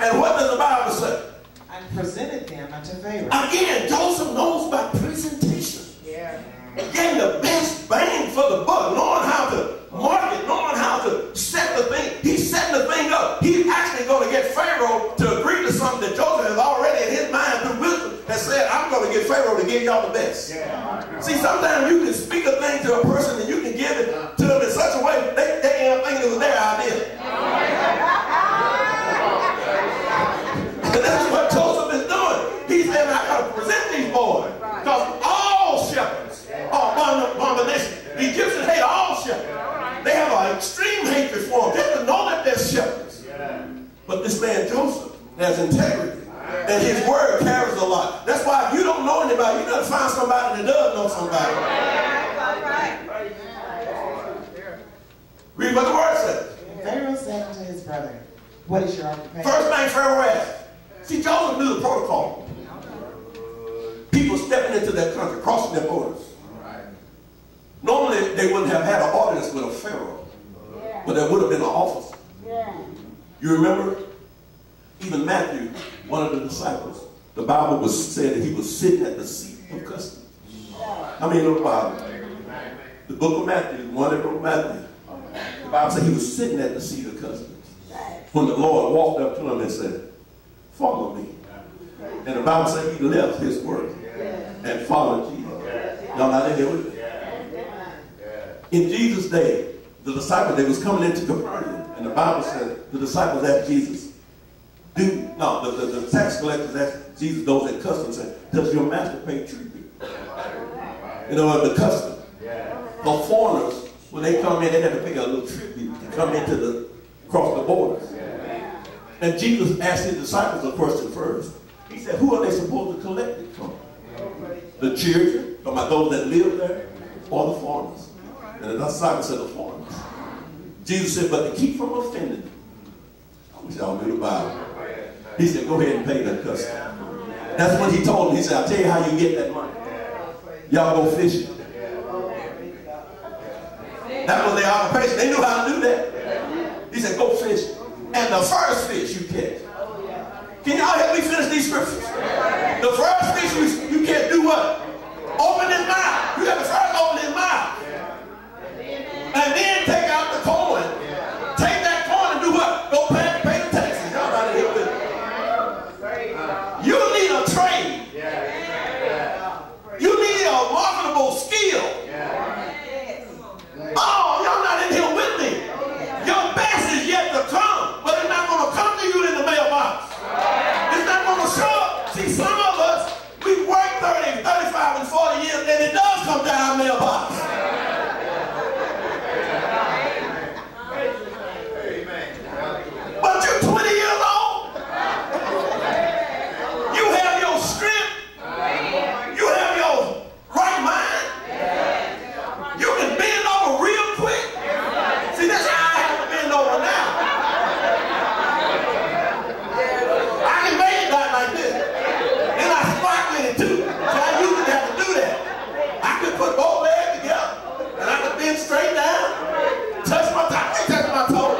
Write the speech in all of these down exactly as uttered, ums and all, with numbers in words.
And what does the Bible say? And presented them unto Pharaoh. Again, Joseph knows about presentation. Yeah. Again, the best bang for the buck, knowing how to market, knowing how to set the thing. He's setting the thing up. He's actually going to get Pharaoh to agree to something that Joseph has already in his mind through wisdom that said, I'm going to get Pharaoh to give y'all the best. Yeah. See, sometimes you can speak a thing to a person and you can give it to them in such a way that they, they end up thinking it was their idea. And that's what Joseph is doing. He said, I got to present these boys. Because all shepherds are an abomination. The Egyptians hate all shepherds. They have an extreme hatred for them. They don't know that they're shepherds. But this man Joseph has integrity. And his word carries a lot. That's why if you don't know anybody, you got to find somebody that does know somebody. Read what the word says. Pharaoh said unto his brother, what is your occupation? First thing Pharaoh asked. See, Joseph knew the protocol. People stepping into that country, crossing their borders. Right. Normally, they wouldn't have had an audience with a pharaoh, yeah. but there would have been an officer. Yeah. You remember, even Matthew, one of the disciples, the Bible was said that he was sitting at the seat of custody. Yeah. I mean, the Bible, the book of Matthew, the one that wrote Matthew, the Bible said he was sitting at the seat of custody when the Lord walked up to him and said, follow me. And the Bible says he left his work and followed Jesus. Y'all not in here with me? In Jesus' day, the disciples, they was coming into Capernaum. And the Bible says the disciples asked Jesus, do, no, the, the, the tax collectors asked Jesus, those in custom said, does your master pay tribute? You know, in the custom. For foreigners, when they come in, they have to pay a little tribute to come into the, across the borders. And Jesus asked his disciples a question first. He said, who are they supposed to collect it from? The children, from those that live there, or the foreigners? And the disciples said, the foreigners. Jesus said, but to keep from offending them. I wish y'all knew the Bible. He said, go ahead and pay that custom. That's what he told them. He said, I'll tell you how you get that money. Y'all go fishing. That was their occupation. They knew how to do that. He said, go fishing. And the first fish you catch. Can y'all help me finish these scriptures? The first fish you catch, do what? Open his mouth. You got to first open his mouth. And then take out the coin. Take that coin and do what? Go pay, pay the taxes. Y'all out of here with it. You need a trade. You need a marketable skill. Oh, y'all not in here with me. Your best is yet to come. And it does come to our mailbox. But you're twenty years old. You have your strength. You have your right mind. You can bend over real quick. See, that's how I have to bend over now. I can make it not like this. And I spark with it too. So I used to have to do that. Put both legs together, and I could bend straight down, touch my toe, I can't touch my toe.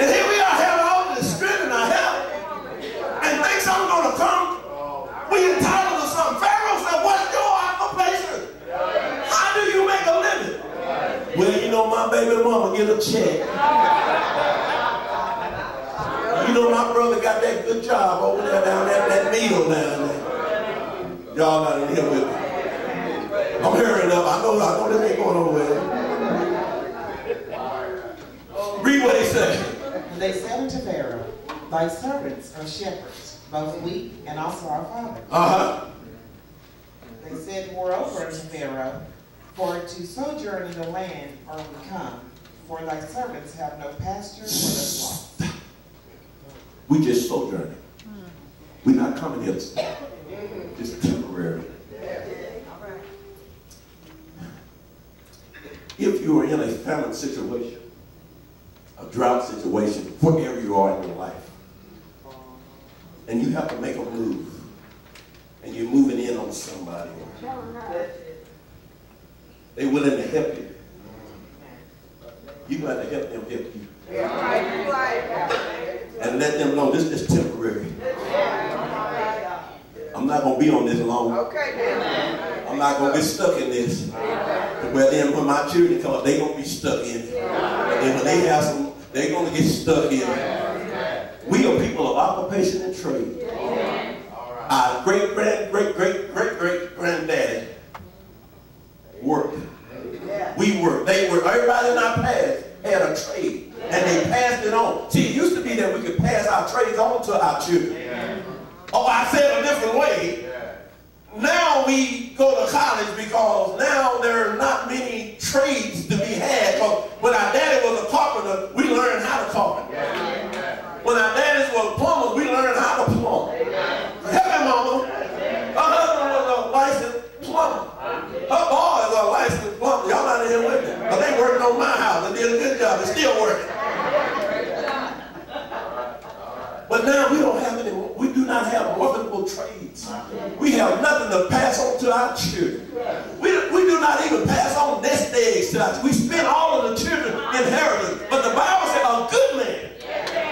And here we are having all this strength in our health, and thinks I'm going to come. We entitled to something. Pharaoh said, what's your occupation? How do you make a living? Well, you know, my baby mama get a check. You know, my brother got that good job over there down there, that needle down there. Y'all not in here with me. I'm hearing up. I know, I know this ain't going nowhere. Read what they said. And they said unto Pharaoh, thy servants are shepherds, both we and also our fathers. Uh-huh. They said moreover unto Pharaoh, for to sojourn in the land are we come, for thy servants have no pasture for the flock. We just sojourning. We're not coming here just temporarily. If you are in a famine situation, a drought situation, wherever you are in your life, and you have to make a move, and you're moving in on somebody, they're willing to help you. you're going to have to help them help you. And let them know this is temporary. I'm not going to be on this long. I'm not going to get stuck in this. Well, then when my children come up, they're going to be stuck in it. And then when they have some, they're going to get stuck in it. We are people of occupation and trade. Our great, great, great, great, great, great granddaddy worked. We worked. They worked. Everybody in our past had a trade. And they passed it on. See, it used to be that we could pass our trades on to our children. Oh, I said a different way. Now we go to college because now there are not many trades to be had. Because when our daddy was a carpenter, we learned how to carpenter. When our daddies were plumbers, we learned how to plumb. Help me, mama. Her husband was a licensed plumber. Her boys are licensed plumbers. Y'all out of here with me. But they worked on my house and did a good job. They're still working. But now we don't have any, we do not have workable trades. We have nothing to pass on to our children. We, we do not even pass on nest eggs to us. We spend all of the children's inheritance. But the Bible says a good man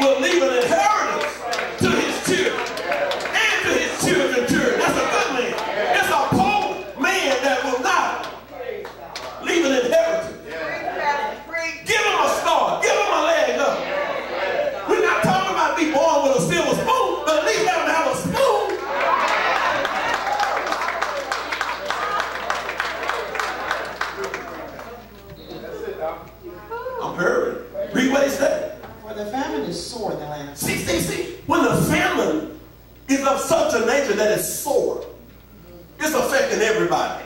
will leave an inheritance to his children and to his children's children. That's a good man. It's a poor man that will not leave an inheritance. Give him a star. Give him a leg up. We're not talking about be born with a silver spoon, but at least let them have a spoon. That's it, Doc. I'm hurrying. Read what it said. For the famine is sore in the land. See, see, see. When the famine is of such a nature that it's sore, it's affecting everybody.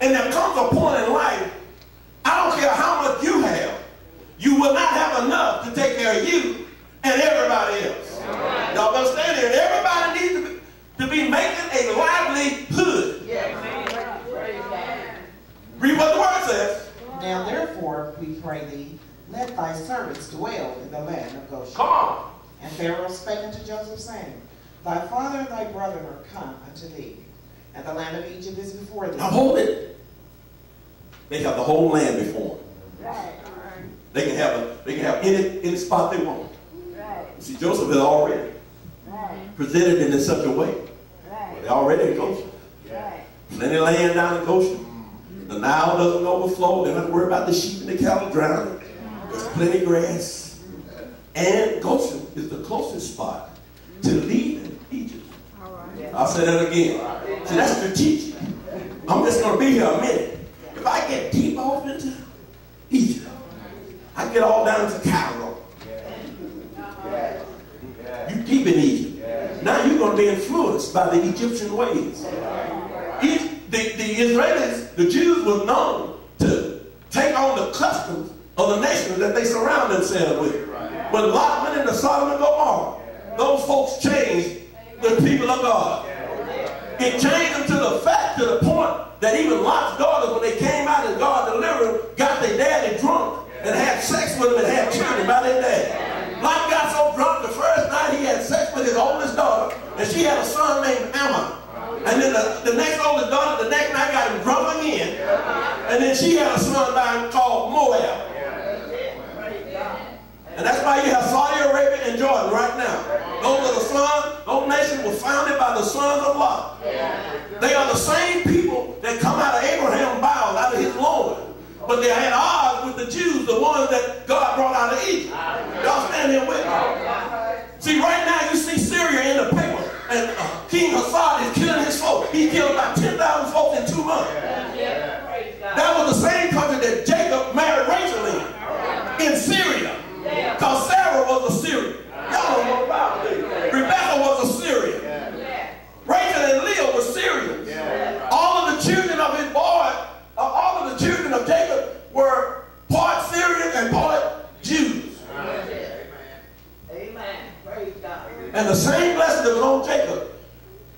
And there comes a point in life, I don't care how much you have, you will not have enough to take care of you and everybody else. Right. Y'all understand here? Everybody needs to be, to be making a livelihood. Yes. Right. Read what the word says. Now therefore, we pray thee, let thy servants dwell in the land of Goshen. Come on. And Pharaoh spake unto Joseph, saying, thy father and thy brethren are come unto thee, and the land of Egypt is before thee. Now hold it. They got the whole land before them. Right. They can have a, they can have any any spot they want. Right. See, Joseph had already right. presented it in such a way. Right. Well, they already in Goshen. Right. Plenty of land down in Goshen. Mm-hmm. The Nile doesn't overflow. They don't have to worry about the sheep and the cattle drowning. Uh-huh. There's plenty of grass. Mm-hmm. And Goshen is the closest spot to leaving Egypt. All right. I'll say that again. Right. See, that's strategic. I'm just going to be here a minute. If I get deep off into Egypt, I get all down to Cairo. Yeah. Yeah. You keep in Egypt. Yeah. Now you're going to be influenced by the Egyptian ways. Yeah. If the, the Israelis, the Jews were known to take on the customs of the nations that they surround themselves with. Yeah. When Lot went into Sodom and Gomorrah, yeah. those folks changed the people of God. Yeah. It changed them to the fact, to the point that even Lot's daughters, when they came out and God delivered them, got their daddy drunk and had sex with him and had children by their dad. Lot got so drunk the first night he had sex with his oldest daughter, and she had a son named Ammon. And then the, the next oldest daughter, the next night got him drunk again, and then she had a son by him called Moab. And that's why you have Saudi Arabia and Jordan right now. Those are the sons, those nations were founded by the sons of Lot. They are the same people that come out of Abraham's bowels, out of his loins. But they had odds with the Jews, the ones that God brought out of Egypt. Y'all stand here with me. See, right now you see Syria in the paper, and uh, King Hassan is killing his folk. He killed about ten thousand folks in two months. That was the same country that Jacob married Rachel in, in Syria. Because Sarah was a Syrian. Y'all don't know about this. Rebecca was a Syrian. Rachel and Leah were Syrians. All of the children of his boy, Uh, all of the children of Jacob were part Syrian and part Jews. Amen. Amen. Praise God. And the same blessing that was on Jacob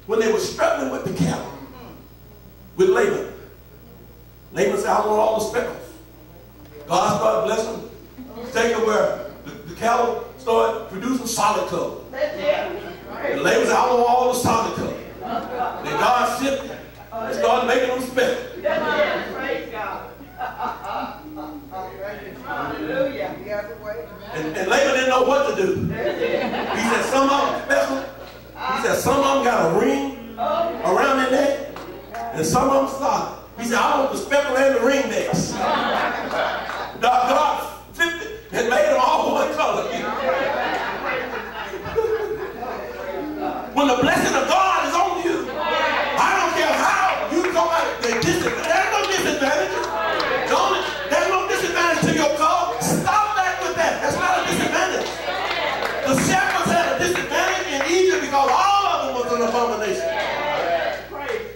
when they were struggling with the cattle, with Laban. Laban said, I want all the speckles. God started blessing Jacob where the, the cattle started producing solid color. And Laban said, I want all the solid color. And God shipped them. They started making them speckles. Praise God. And, and Laban didn't know what to do. He said, some of them special. He said, some of them got a ring around their neck, and some of them solid. He said, I want the speckle and the ring necks. God, God flipped it and made them all one color. When the blessing of God is on you, I don't care how you go out. There's no disadvantage. There's no disadvantage to your call. Stop that with that. That's not a disadvantage. The shepherds had a disadvantage in Egypt because all of them was an abomination.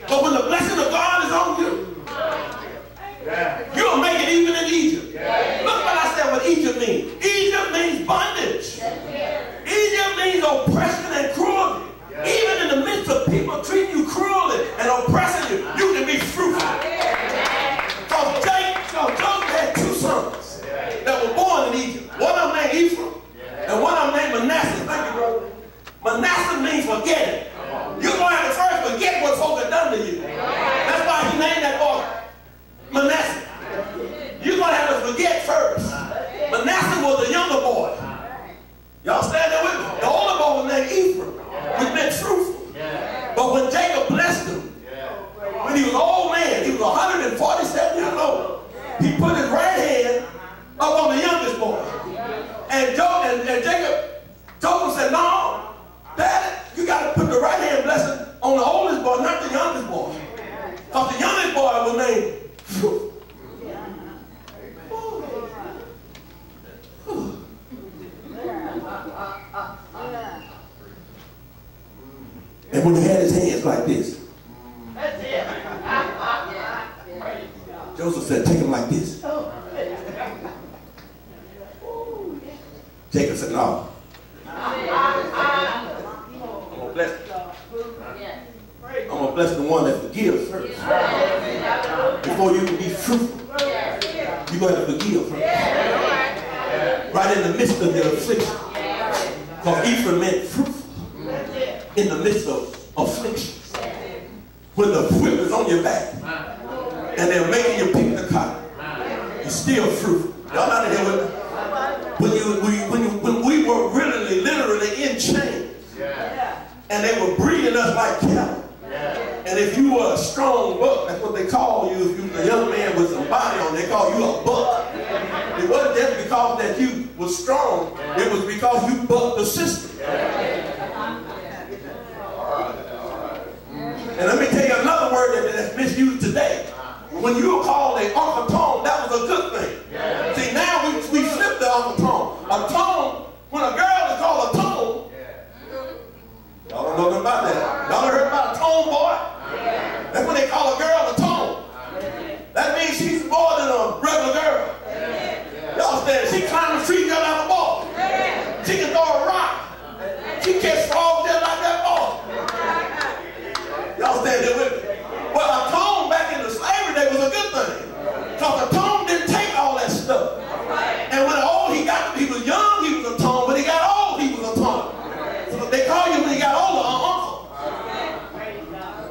But when the blessing of God is on you, you'll make it even in Egypt. Look what I said what Egypt means. Egypt means bondage. Egypt means oppression and cruelty. Even in the midst of people treating you cruelly and oppressing you, you can be fruitful. So Jacob had two sons that were born in Egypt. One of them named Ephraim, and one of them named Manasseh. Thank you, brother. Manasseh means forget it. You're going to have to first forget what folk have done to you. That's why he named that boy Manasseh. You're going to have to forget first. Manasseh was the younger boy. Y'all stand there with me. The older boy was named Ephraim. We've been truthful. Yeah. But when Jacob blessed him, yeah. when he was an old man, he was one hundred forty-seven years old, he put his right hand up on the youngest boy. And, Job, and, and Jacob told him, said, no, Dad, you got to put the right hand blessing on the oldest boy, not the youngest boy. Because the youngest boy was named. Whew. Whew. And when he had his hands like this, that's it. Joseph said, take him like this. Oh. Jacob said, no. I'm going to bless I'm going to bless the one that forgives first. Before you can be truthful, you're going to have to forgive first. Right in the midst of your affliction. Because Ephraim meant fruitful. In the midst of afflictions, when the whip is on your back and they're making you pick the cotton, you're still fruitful. Y'all out of here with me? When, you, when, you, when, you, when we were really, literally in chains, and they were breeding us like cattle, and if you were a strong buck, that's what they call you. If you were a young man with some body on, they call you a buck. It wasn't just because that you were strong, it was because you bucked the system. And let me tell you another word that, that's misused today. When you were called an autotone, that was a good thing. Yeah. See, now we, we flip the autotone. A tone, when a girl is called a tone, yeah. y'all don't know nothing about that. Y'all heard about a tone boy? Yeah. That's when they call a girl a tone. Yeah. That means she's more than a regular girl. Yeah. Y'all stand, she climbs the tree just like a ball. Yeah. She can throw a rock. Yeah. She catch frogs just like that ball. Y'all stand there with me. Well, a tone back in the slavery day was a good thing. Because a tone didn't take all that stuff. And when old he got, he was young, he was a tone. When he got old, he was a tone. So they call you when he got older, an uncle.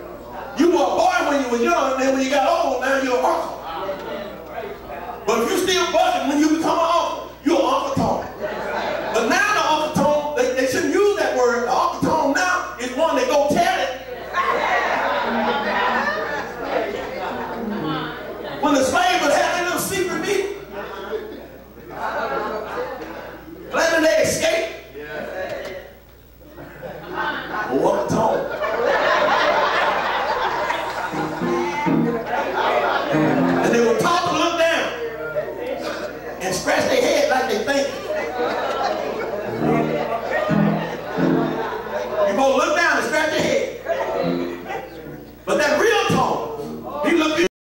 You were a boy when you were young, and then when you got old, now you're an uncle. But if you're still bucking when you become an uncle, you're an uncle tone. But now the uncle tone, they, they shouldn't use that word. The uncle tone now is one that go tell it. When the slaves would have their little secret meeting, planning they escape. Oh, what a tone. And they were taught to look down and scratch their head like they think.